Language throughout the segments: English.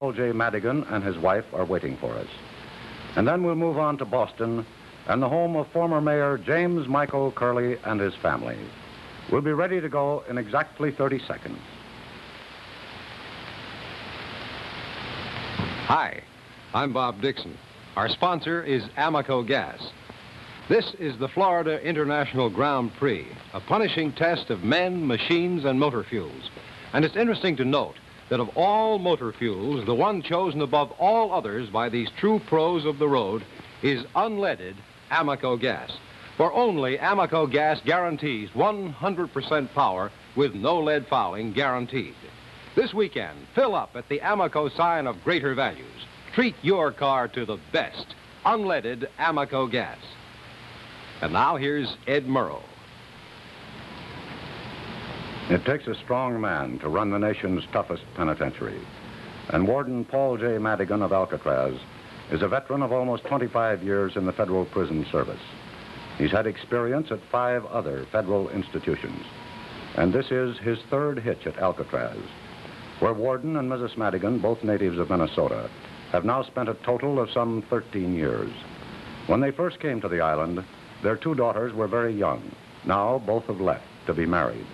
Paul J. Madigan and his wife are waiting for us. And then we'll move on to Boston and the home of former Mayor James Michael Curley and his family. We'll be ready to go in exactly 30 seconds. Hi, I'm Bob Dixon. Our sponsor is Amoco Gas. This is the Florida International Grand Prix, a punishing test of men, machines, and motor fuels. And it's interesting to note that of all motor fuels, the one chosen above all others by these true pros of the road is unleaded Amoco Gas. For only Amoco Gas guarantees 100% power with no lead fouling guaranteed. This weekend, fill up at the Amoco sign of greater values. Treat your car to the best, unleaded Amoco Gas. And now here's Ed Murrow. It takes a strong man to run the nation's toughest penitentiary. And Warden Paul J. Madigan of Alcatraz is a veteran of almost 25 years in the federal prison service. He's had experience at 5 other federal institutions. And this is his third hitch at Alcatraz, where Warden and Mrs. Madigan, both natives of Minnesota, have now spent a total of some 13 years. When they first came to the island, their 2 daughters were very young. Now both have left to be married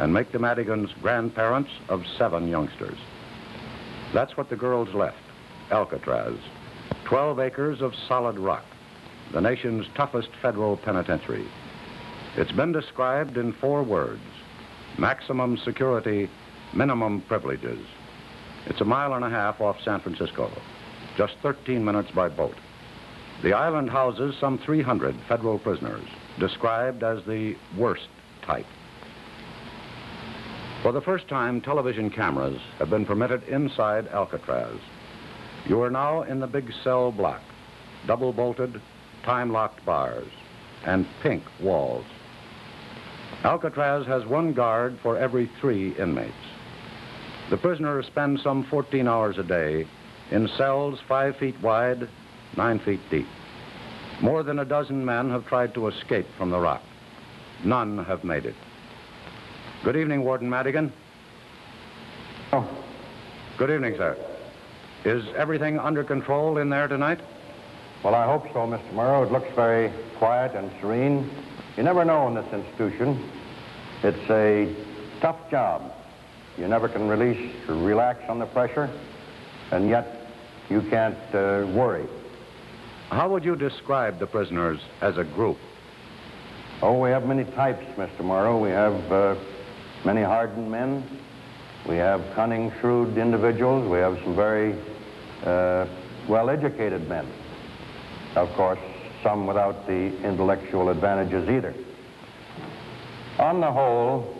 and make the Madigans grandparents of 7 youngsters. That's what the girls left, Alcatraz, 12 acres of solid rock, the nation's toughest federal penitentiary. It's been described in 4 words: maximum security, minimum privileges. It's a mile and a half off San Francisco, just 13 minutes by boat. The island houses some 300 federal prisoners, described as the worst type. For the first time, television cameras have been permitted inside Alcatraz. You are now in the big cell block, double-bolted, time-locked bars, and pink walls. Alcatraz has 1 guard for every 3 inmates. The prisoner spends some 14 hours a day in cells 5 feet wide, 9 feet deep. More than a dozen men have tried to escape from the rock. None have made it. Good evening, Warden Madigan. Oh. Good evening, sir. Is everything under control in there tonight? Well, I hope so, Mr. Murrow. It looks very quiet and serene. You never know in this institution. It's a tough job. You never can release or relax on the pressure, and yet you can't worry. How would you describe the prisoners as a group? Oh, we have many types, Mr. Murrow. We have many hardened men, we have cunning, shrewd individuals, we have some very well-educated men. Of course, some without the intellectual advantages either. On the whole,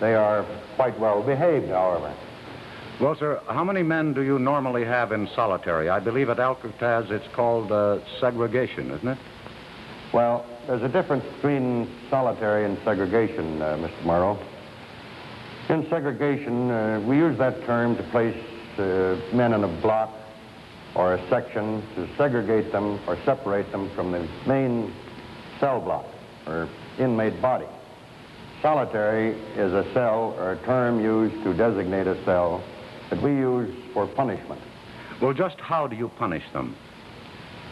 they are quite well-behaved, however. Well, sir, how many men do you normally have in solitary? I believe at Alcatraz it's called segregation, isn't it? Well, there's a difference between solitary and segregation, Mr. Murrow. In segregation, we use that term to place men in a block or a section to segregate them or separate them from the main cell block or inmate body. Solitary is a cell or a term used to designate a cell that we use for punishment. Well, just how do you punish them?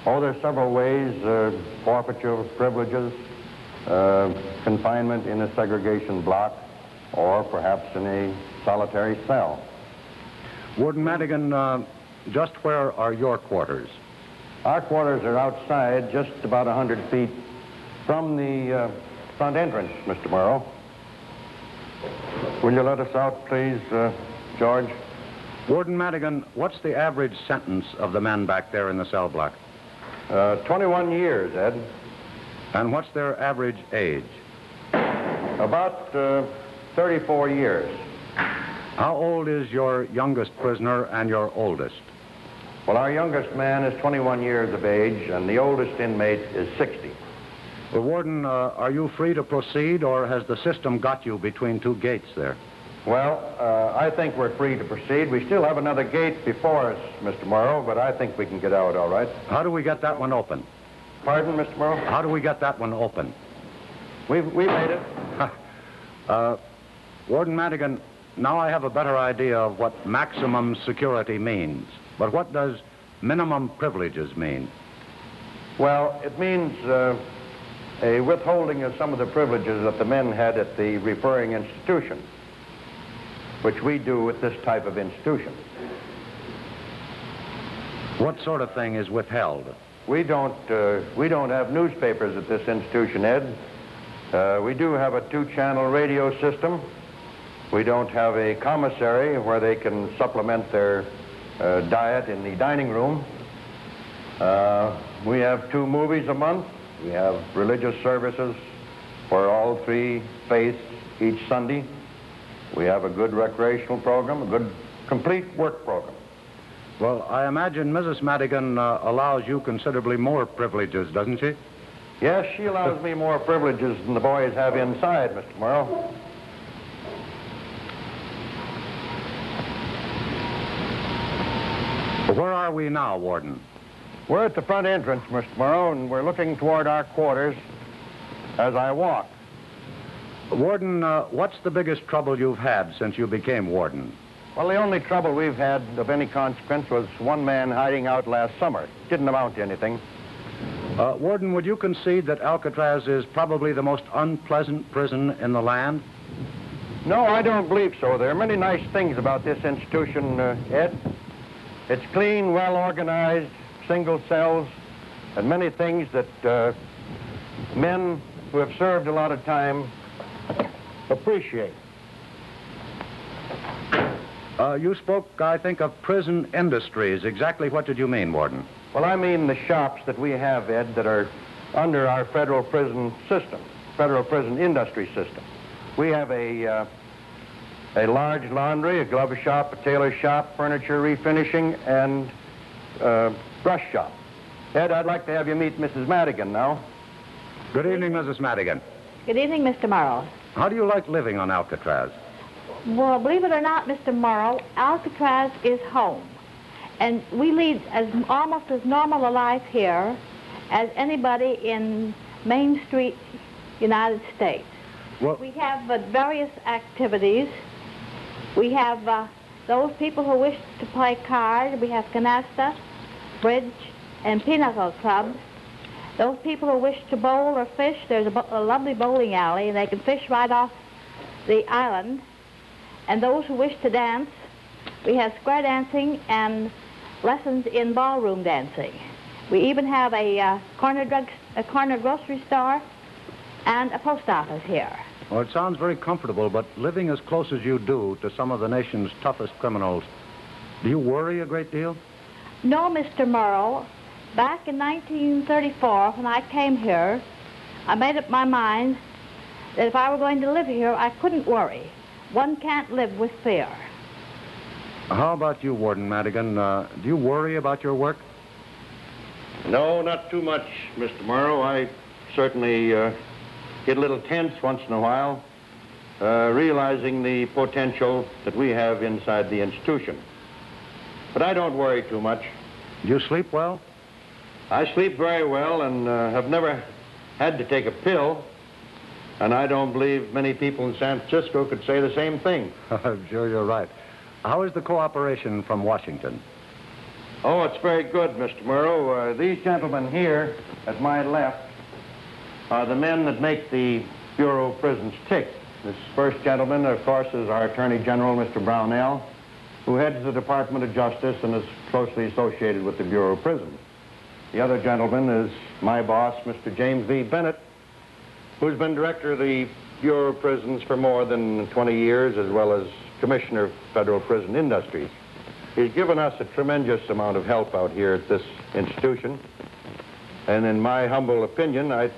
Oh, there are several ways: forfeiture of privileges, confinement in a segregation block, or perhaps in a solitary cell. Warden Madigan, just where are your quarters? Our quarters are outside, just about 100 feet from the front entrance, Mr. Murrow. Will you let us out, please, George? Warden Madigan, what's the average sentence of the men back there in the cell block? 21 years, Ed. And what's their average age? About 34 years. How old is your youngest prisoner and your oldest? Well, our youngest man is 21 years of age, and the oldest inmate is 60. Well, Warden, are you free to proceed, or has the system got you between 2 gates there? Well, I think we're free to proceed. We still have another gate before us, Mr. Murrow, but I think we can get out all right. How do we get that one open? Pardon, Mr. Murrow? How do we get that one open? We made it. Warden Madigan, Now I have a better idea of what maximum security means. But what does minimum privileges mean? Well, it means a withholding of some of the privileges that the men had at the referring institution, which we do with this type of institution. What sort of thing is withheld? We don't have newspapers at this institution, Ed. We do have a 2-channel radio system. We don't have a commissary where they can supplement their diet in the dining room. We have 2 movies a month. We have religious services for all 3 faiths each Sunday. We have a good recreational program, a good complete work program. Well, I imagine Mrs. Madigan allows you considerably more privileges, doesn't she? Yes, she allows me more privileges than the boys have inside, Mr. Murrow. Where are we now, Warden? We're at the front entrance, Mr. Murrow, and we're looking toward our quarters as I walk. Warden, what's the biggest trouble you've had since you became Warden? Well, the only trouble we've had of any consequence was one man hiding out last summer. Didn't amount to anything. Warden, would you concede that Alcatraz is probably the most unpleasant prison in the land? No, I don't believe so. There are many nice things about this institution, Ed. It's clean, well-organized, single cells, and many things that men who have served a lot of time appreciate. You spoke, I think, of prison industries. Exactly what did you mean, Warden? Well, I mean the shops that we have, Ed, that are under our federal prison system, federal prison industry system. We have a large laundry, a glove shop, a tailor shop, furniture refinishing, and brush shop. Ed, I'd like to have you meet Mrs. Madigan now. Good evening, Mrs. Madigan. Good evening, Mr. Murrow. How do you like living on Alcatraz? Well, believe it or not, Mr. Murrow, Alcatraz is home. And we lead almost as normal a life here as anybody in Main Street, United States. Well, we have various activities. We have those people who wish to play cards. We have canasta, bridge, and pinochle clubs. Those people who wish to bowl or fish, there's a lovely bowling alley, and they can fish right off the island. And those who wish to dance, we have square dancing and lessons in ballroom dancing. We even have a corner grocery store and a post office here. Well, it sounds very comfortable, but living as close as you do to some of the nation's toughest criminals, do you worry a great deal? No, Mr. Murrow. Back in 1934, when I came here, I made up my mind that if I were going to live here, I couldn't worry. One can't live with fear. How about you, Warden Madigan? Do you worry about your work? No, not too much, Mr. Murrow. I certainly get a little tense once in a while, realizing the potential that we have inside the institution. But I don't worry too much. Do you sleep well? I sleep very well and have never had to take a pill. And I don't believe many people in San Francisco could say the same thing. I'm sure you're right. How is the cooperation from Washington? Oh, it's very good, Mr. Murrow. These gentlemen here at my left are the men that make the Bureau of Prisons tick. This first gentleman, of course, is our Attorney General, Mr. Brownell, who heads the Department of Justice and is closely associated with the Bureau of Prisons. The other gentleman is my boss, Mr. James V. Bennett, who's been director of the Bureau of Prisons for more than 20 years, as well as Commissioner of Federal Prison Industries. He's given us a tremendous amount of help out here at this institution. And in my humble opinion, I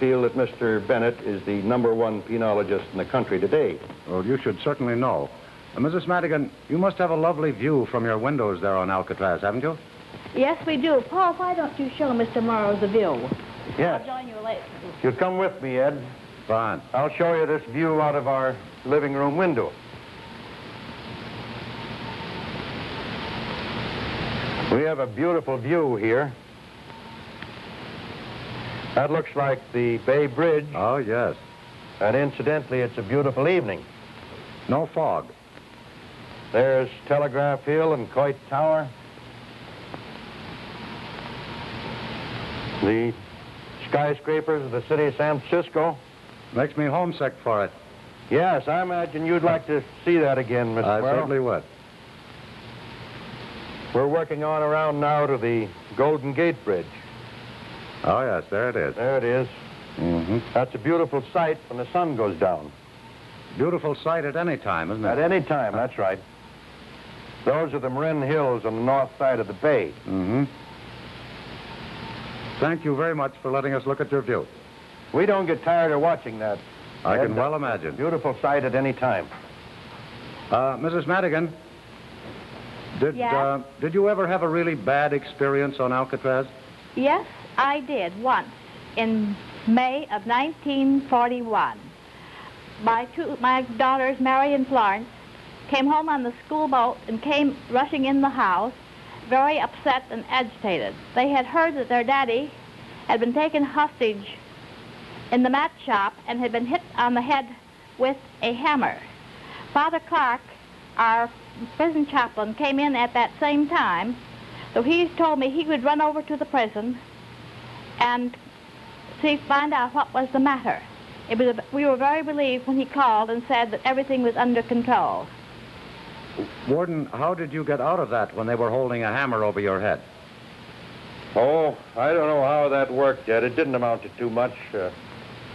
feel that Mr. Bennett is the #1 penologist in the country today. Well, you should certainly know. Mrs. Madigan, you must have a lovely view from your windows there on Alcatraz, haven't you? Yes, we do. Paul, why don't you show Mr. Murrow the view? Yes. I'll join you later. You'll come with me, Ed. Fine. I'll show you this view out of our living room window. We have a beautiful view here. That looks like the Bay Bridge. Oh, yes. And incidentally, it's a beautiful evening. No fog. There's Telegraph Hill and Coit Tower. The skyscrapers of the city of San Francisco. Makes me homesick for it. Yes, I imagine you'd like to see that again, Mr. Murrow. I certainly would. We're working on around now to the Golden Gate Bridge. Oh, yes, there it is. There it is. Mm-hmm. That's a beautiful sight when the sun goes down. Beautiful sight at any time, isn't it? At any time, that's right. Those are the Marin Hills on the north side of the bay. Mm-hmm. Thank you very much for letting us look at your view. We don't get tired of watching that. I can well imagine. Beautiful sight at any time. Mrs. Madigan, did you ever have a really bad experience on Alcatraz? Yes, I did once in May of 1941. My daughters, Mary and Florence, came home on the school boat and came rushing in the house, very upset and agitated. They had heard that their daddy had been taken hostage in the mat shop and had been hit on the head with a hammer. Father Clark, our prison chaplain, came in at that same time, so he told me he would run over to the prison and find out what was the matter. We were very relieved when he called and said that everything was under control. Warden, how did you get out of that when they were holding a hammer over your head? Oh, I don't know how that worked yet. It didn't amount to too much.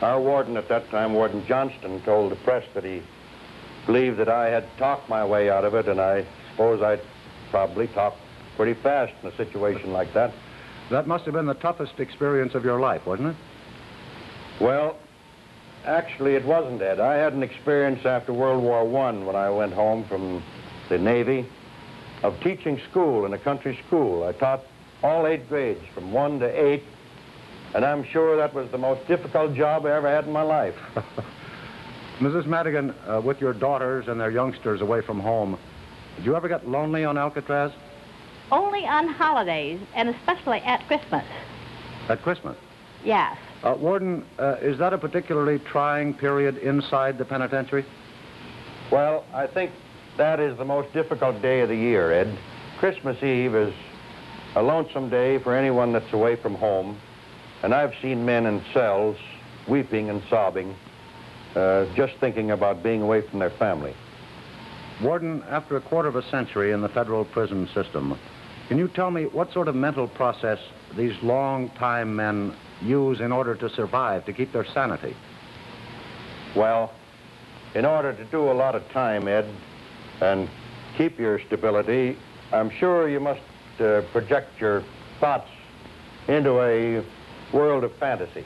Our warden at that time, Warden Johnston, told the press that he believed that I had talked my way out of it, and I suppose I probably talked pretty fast in a situation like that. That must have been the toughest experience of your life, wasn't it? Well, actually, it wasn't, Ed. I had an experience after World War I when I went home from the Navy of teaching school in a country school. I taught all 8 grades from 1 to 8, and I'm sure that was the most difficult job I ever had in my life. Mrs. Madigan, with your daughters and their youngsters away from home, did you ever get lonely on Alcatraz? Only on holidays, and especially at Christmas. At Christmas? Yes. Warden, is that a particularly trying period inside the penitentiary? Well, I think that is the most difficult day of the year, Ed. Christmas Eve is a lonesome day for anyone that's away from home, and I've seen men in cells weeping and sobbing, just thinking about being away from their family. Warden, after a quarter of a century in the federal prison system, can you tell me what sort of mental process these long-time men use in order to survive, to keep their sanity? Well, in order to do a lot of time, Ed, and keep your stability, I'm sure you must project your thoughts into a world of fantasy.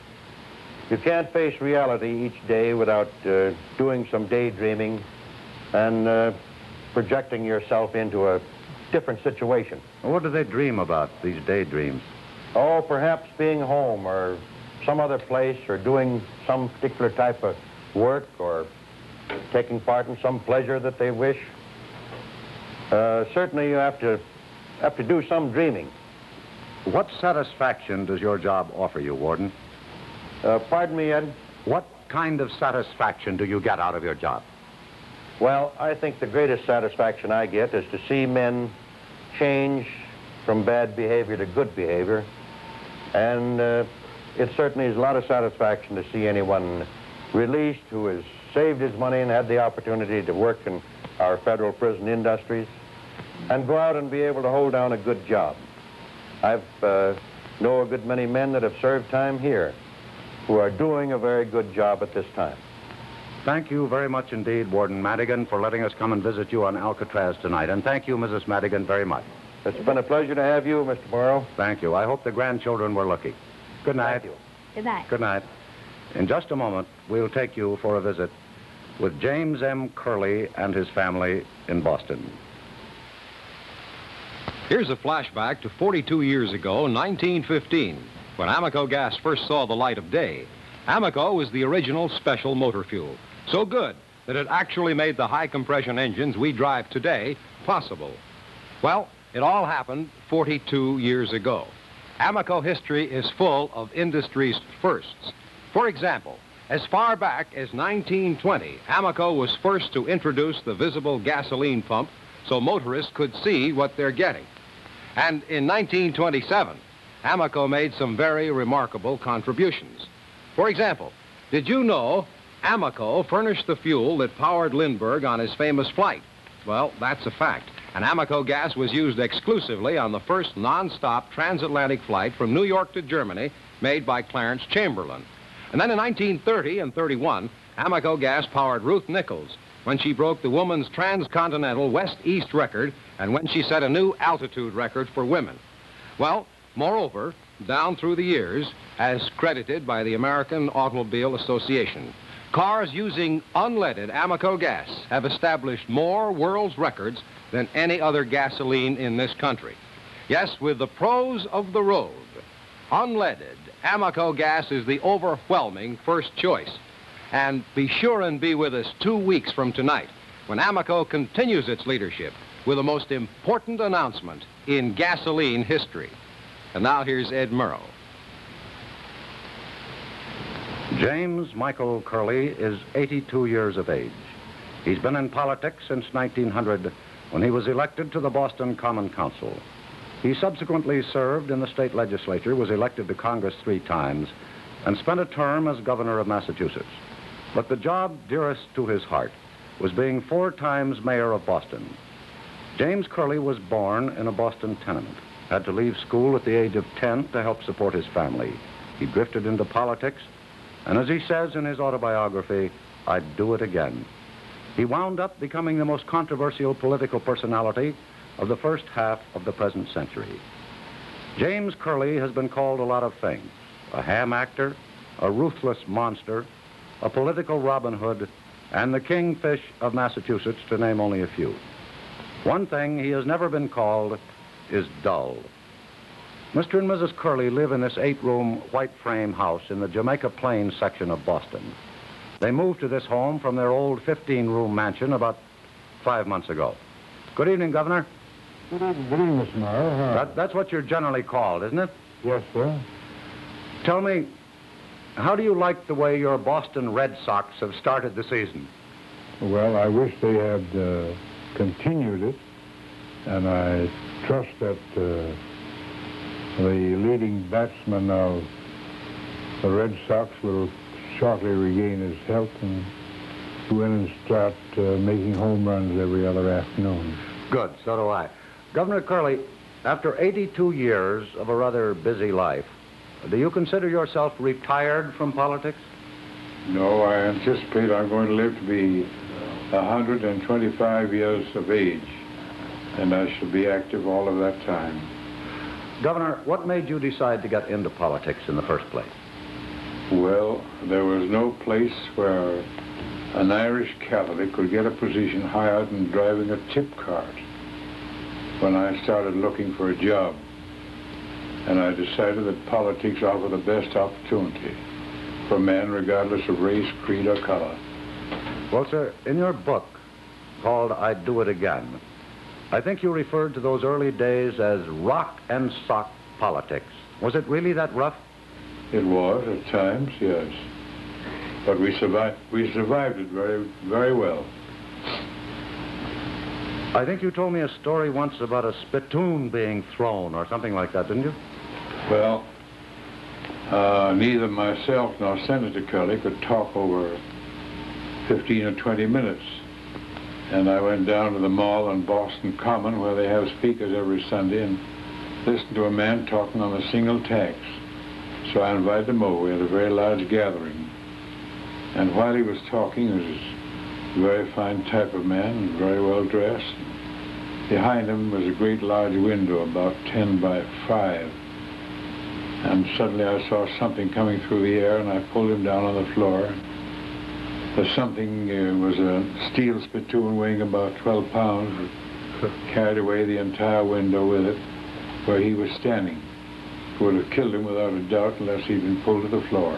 You can't face reality each day without doing some daydreaming and projecting yourself into a different situation. What do they dream about, these daydreams? Oh, perhaps being home or some other place or doing some particular type of work or taking part in some pleasure that they wish. Certainly you have to do some dreaming. What satisfaction does your job offer you, Warden? Pardon me, Ed? What kind of satisfaction do you get out of your job? Well, I think the greatest satisfaction I get is to see men change from bad behavior to good behavior. And it certainly is a lot of satisfaction to see anyone released who has saved his money and had the opportunity to work in our federal prison industries and go out and be able to hold down a good job. I've know a good many men that have served time here who are doing a very good job at this time. Thank you very much indeed, Warden Madigan, for letting us come and visit you on Alcatraz tonight. And thank you, Mrs. Madigan, very much. It's been a pleasure to have you, Mr. Murrow. Thank you. I hope the grandchildren were lucky. Good night. Thank you. Good night. Good night. In just a moment, we'll take you for a visit with James M. Curley and his family in Boston. Here's a flashback to 42 years ago, 1915, when Amoco gas first saw the light of day. Amoco was the original special motor fuel. So good that it actually made the high-compression engines we drive today possible. Well, it all happened 42 years ago. Amoco history is full of industry's firsts. For example, as far back as 1920, Amoco was first to introduce the visible gasoline pump so motorists could see what they're getting. And in 1927, Amoco made some very remarkable contributions. For example, did you know Amoco furnished the fuel that powered Lindbergh on his famous flight? Well, that's a fact. And Amoco gas was used exclusively on the first non-stop transatlantic flight from New York to Germany made by Clarence Chamberlain. And then in 1930 and 31, Amoco gas powered Ruth Nichols when she broke the woman's transcontinental west-east record and when she set a new altitude record for women. Well, moreover, down through the years, as credited by the American Automobile Association, cars using unleaded Amoco gas have established more world's records than any other gasoline in this country. Yes, with the pros of the road, unleaded Amoco gas is the overwhelming first choice. And be sure and be with us 2 weeks from tonight when Amoco continues its leadership with the most important announcement in gasoline history. And now here's Ed Murrow. James Michael Curley is 82 years of age. He's been in politics since 1900 when he was elected to the Boston Common Council. He subsequently served in the state legislature, was elected to Congress 3 times, and spent a term as governor of Massachusetts. But the job dearest to his heart was being 4 times mayor of Boston. James Curley was born in a Boston tenement, had to leave school at the age of 10 to help support his family. He drifted into politics, and as he says in his autobiography, "I'd do it again." He wound up becoming the most controversial political personality of the first half of the present century. James Curley has been called a lot of things: a ham actor, a ruthless monster, a political Robin Hood, and the kingfish of Massachusetts, to name only a few. One thing he has never been called is dull. Mr. and Mrs. Curley live in this 8-room white frame house in the Jamaica Plains section of Boston. They moved to this home from their old 15-room mansion about 5 months ago. Good evening, Governor. Good evening, Mr. Mayor. That's what you're generally called, isn't it? Yes, sir. Tell me, how do you like the way your Boston Red Sox have started the season? Well, I wish they had continued it, and I trust that the leading batsman of the Red Sox will shortly regain his health and go in and start making home runs every other afternoon. Good, so do I. Governor Curley, after 82 years of a rather busy life, do you consider yourself retired from politics? No, I anticipate I'm going to live to be 125 years of age, and I shall be active all of that time. Governor, what made you decide to get into politics in the first place? Well, there was no place where an Irish Catholic could get a position higher than driving a tip cart when I started looking for a job. And I decided that politics offered the best opportunity for men, regardless of race, creed, or color. Well, sir, in your book called I'd Do It Again, I think you referred to those early days as rock and sock politics. Was it really that rough? It was, at times, yes. But we survived it very, very well. I think you told me a story once about a spittoon being thrown or something like that, didn't you? Well, neither myself nor Senator Curley could talk over 15 or 20 minutes. And I went down to the mall on Boston Common, where they have speakers every Sunday, and listened to a man talking on a single tax. So I invited him over. We had a very large gathering. And while he was talking, he was a very fine type of man, very well dressed. Behind him was a great large window, about 10 by 5. And suddenly I saw something coming through the air, and I pulled him down on the floor. The something was a steel spittoon weighing about 12 pounds, carried away the entire window with it, where he was standing. It would have killed him without a doubt unless he'd been pulled to the floor.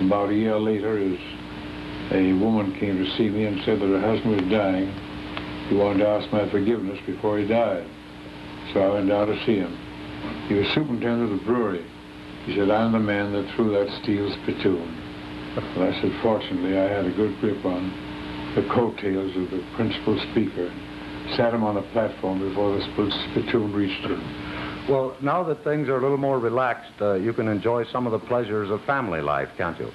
About a year later, a woman came to see me and said that her husband was dying. He wanted to ask my forgiveness before he died. So I went down to see him. He was superintendent of the brewery. He said, "I'm the man that threw that steel spittoon." Well, I said, fortunately, I had a good grip on the coattails of the principal speaker, sat him on a platform before the spittoon reached him. Well, now that things are a little more relaxed, you can enjoy some of the pleasures of family life, can't you?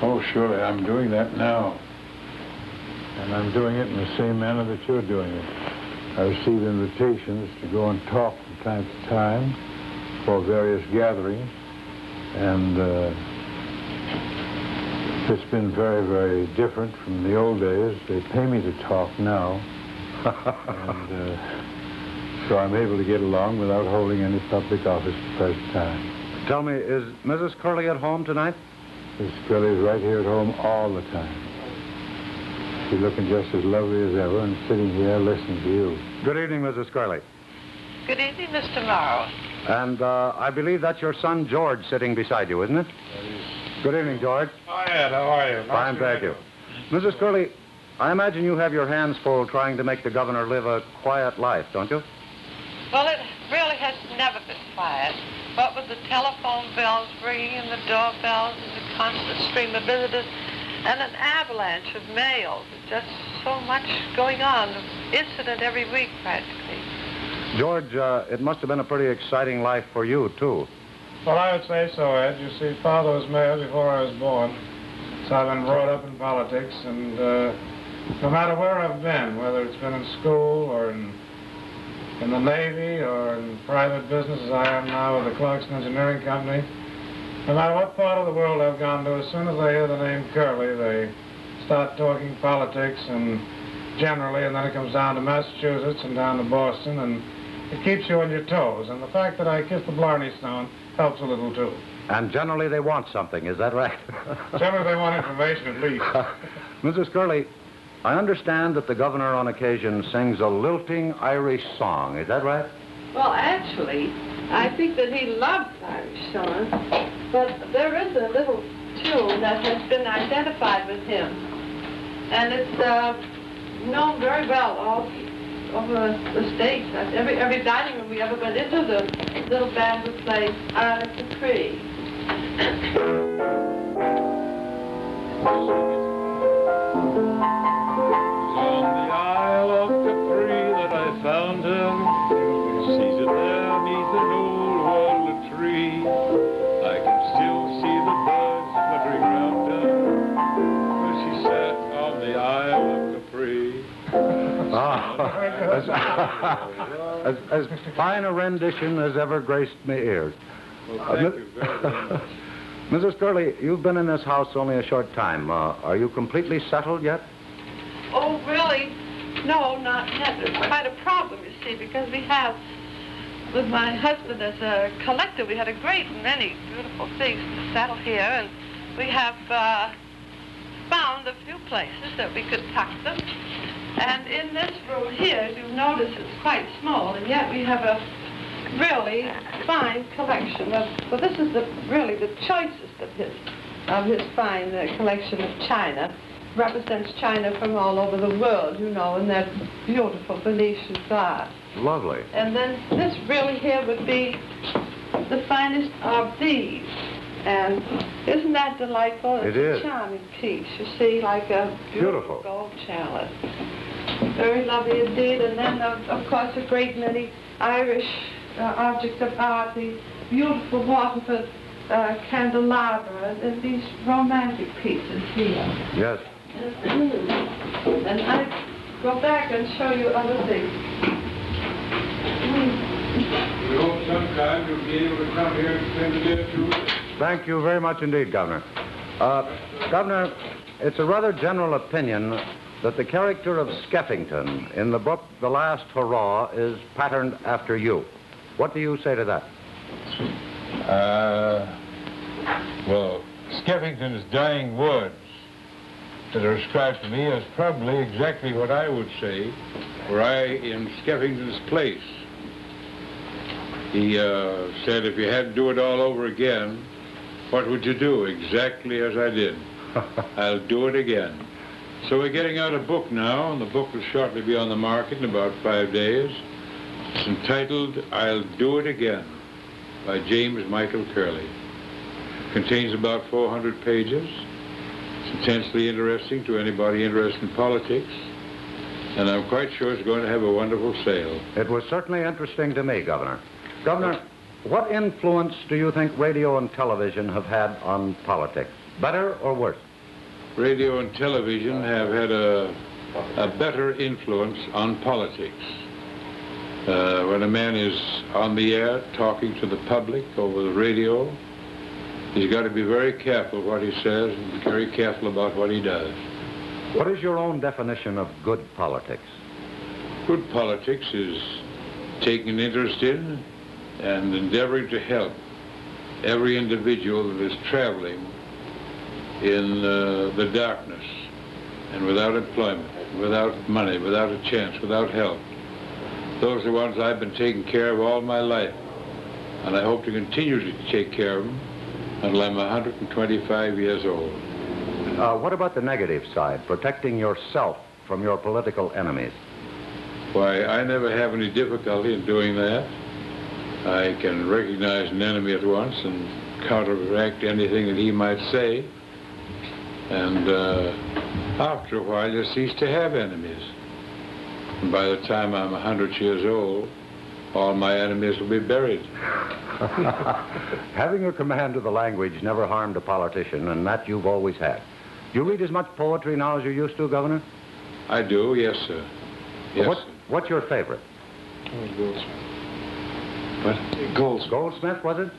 Oh, surely. I'm doing that now. And I'm doing it in the same manner that you're doing it. I receive invitations to go and talk from time to time for various gatherings, and it's been very, very different from the old days. They pay me to talk now, and so I'm able to get along without holding any public office at the present time. Tell me, is Mrs. Curley at home tonight? Mrs. Curley is right here at home all the time. She's looking just as lovely as ever and sitting here listening to you. Good evening, Mrs. Curley. Good evening, Mr. Murrow. And I believe that's your son, George, sitting beside you, isn't it? Good evening, George. Hi, Ed. How are you? Fine, thank you. Mrs. Curley, I imagine you have your hands full trying to make the governor live a quiet life, don't you? Well, it really has never been quiet. What with the telephone bells ringing and the doorbells and the constant stream of visitors, and an avalanche of mail. Just so much going on, incident every week, practically. George, it must have been a pretty exciting life for you, too. Well, I would say so, Ed. You see, Father was mayor before I was born, so I've been brought up in politics, and no matter where I've been, whether it's been in school or in the Navy or in private business, as I am now with the Clarkson Engineering Company, no matter what part of the world I've gone to, as soon as they hear the name Curley, they start talking politics and generally, and then it comes down to Massachusetts and down to Boston, and it keeps you on your toes. And the fact that I kissed the Blarney Stone helps a little, too. And generally they want something, is that right? Generally they want information, at least. Mrs. Curley, I understand that the governor on occasion sings a lilting Irish song, is that right? Well, actually, I think that he loves Irish songs. But there is a little tune that has been identified with him, and it's known very well all over the states. Every dining room we ever went into, the little band would play "Isle of the Cree." On the Isle of the Cree that I found him, seated there neath an old walnut tree. As fine a rendition as ever graced my ears. Well, thank you very much. Mrs. Curley, you've been in this house only a short time. Are you completely settled yet? Oh, really? No, not yet. It's quite a problem, you see, because we have, with my husband as a collector, we had a great many beautiful things to settle here, and we have found a few places that we could tuck them. And in this room here, as you've noticed, it's quite small, and yet we have a really fine collection of, well, this is really the choicest of his fine collection of china. Represents china from all over the world, you know, and that beautiful Venetian glass. Lovely. And then this really here would be the finest of these. And isn't that delightful? It is. It's a charming piece, you see, like a beautiful gold chalice. Very lovely indeed. And then, of course, a great many Irish objects of art, the beautiful Waterford candelabra, and these romantic pieces here. Yes. And I go back and show you other things. We hope sometime you'll be able to come here and spend a day or two. Thank you very much indeed, Governor. Governor, it's a rather general opinion that the character of Skeffington in the book The Last Hurrah is patterned after you. What do you say to that? Well, Skeffington is dying words that are ascribed to me as probably exactly what I would say were I in Skeffington's place. He said, if you had to do it all over again, what would you do? Exactly as I did. I'll do it again. So we're getting out a book now, and the book will shortly be on the market in about 5 days. It's entitled, I'll Do It Again, by James Michael Curley. It contains about 400 pages. It's intensely interesting to anybody interested in politics, and I'm quite sure it's going to have a wonderful sale. It was certainly interesting to me, Governor. Governor, what influence do you think radio and television have had on politics? Better or worse? Radio and television have had a better influence on politics. When a man is on the air talking to the public over the radio, he's got to be very careful what he says and very careful about what he does. What is your own definition of good politics? Good politics is taking an interest in and endeavoring to help every individual that is traveling in the darkness and without employment, without money, without a chance, without help. Those are ones I've been taking care of all my life, and I hope to continue to take care of them until I'm 125 years old. What about the negative side, protecting yourself from your political enemies? Why, I never have any difficulty in doing that. I can recognize an enemy at once and counteract anything that he might say. And after a while, you cease to have enemies. And by the time I'm 100 years old, all my enemies will be buried. Having a command of the language never harmed a politician, and that you've always had. Do you read as much poetry now as you used to, Governor? I do, yes, sir. Yes, what's your favorite? Goldsmith. What? Goldsmith. Goldsmith, was it?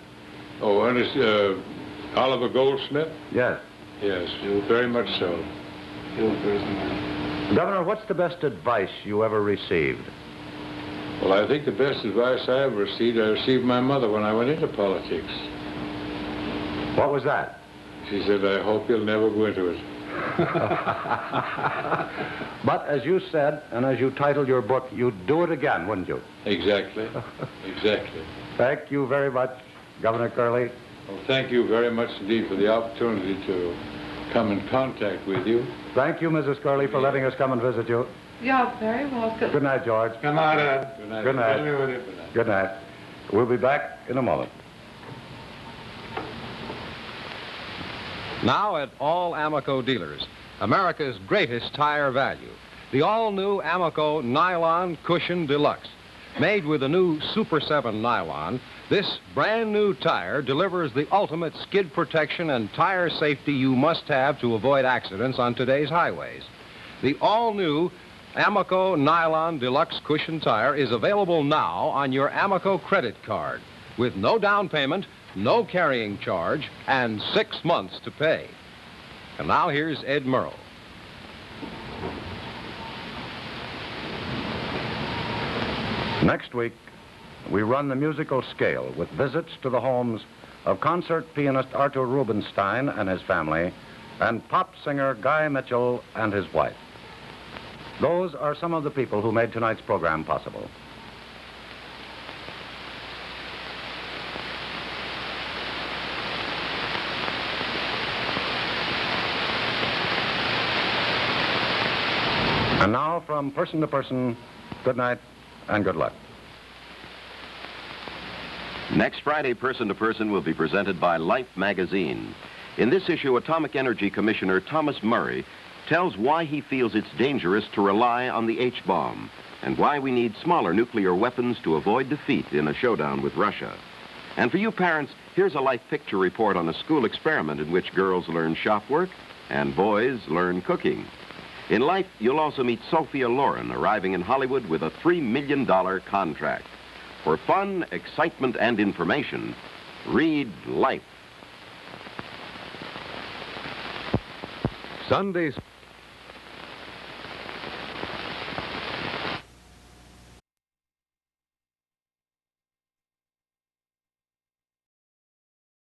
Oh, Ernest, Oliver Goldsmith? Yes. Yes, very much so. Governor, what's the best advice you ever received? Well, I think the best advice I ever received, I received my mother when I went into politics. What was that? She said, I hope you'll never go into it. But as you said, and as you titled your book, you'd do it again, wouldn't you? Exactly. Exactly. Thank you very much, Governor Curley. Well, thank you very much indeed for the opportunity to come in contact with you. Thank you, Mrs. Curley, for letting us come and visit you. You're very welcome. Good night, George. Good night, Ed. Good night. Good night. Good night. Good night. Good night. We'll be back in a moment. Now at all Amoco dealers, America's greatest tire value, the all-new Amoco Nylon Cushion Deluxe. Made with a new Super 7 nylon, this brand-new tire delivers the ultimate skid protection and tire safety you must have to avoid accidents on today's highways. The all-new Amoco Nylon Deluxe Cushion Tire is available now on your Amoco credit card with no down payment, no carrying charge, and 6 months to pay. And now here's Ed Murrow. Next week, we run the musical scale with visits to the homes of concert pianist Arthur Rubinstein and his family, and pop singer Guy Mitchell and his wife. Those are some of the people who made tonight's program possible. And now, from person to person, good night. And good luck. Next Friday, Person to Person will be presented by Life magazine. In this issue, Atomic Energy Commissioner Thomas Murray tells why he feels it's dangerous to rely on the H-bomb and why we need smaller nuclear weapons to avoid defeat in a showdown with Russia. And for you parents, here's a Life picture report on a school experiment in which girls learn shop work and boys learn cooking. In Life, you'll also meet Sophia Loren, arriving in Hollywood with a $3 million contract. For fun, excitement, and information, read Life. Sundays.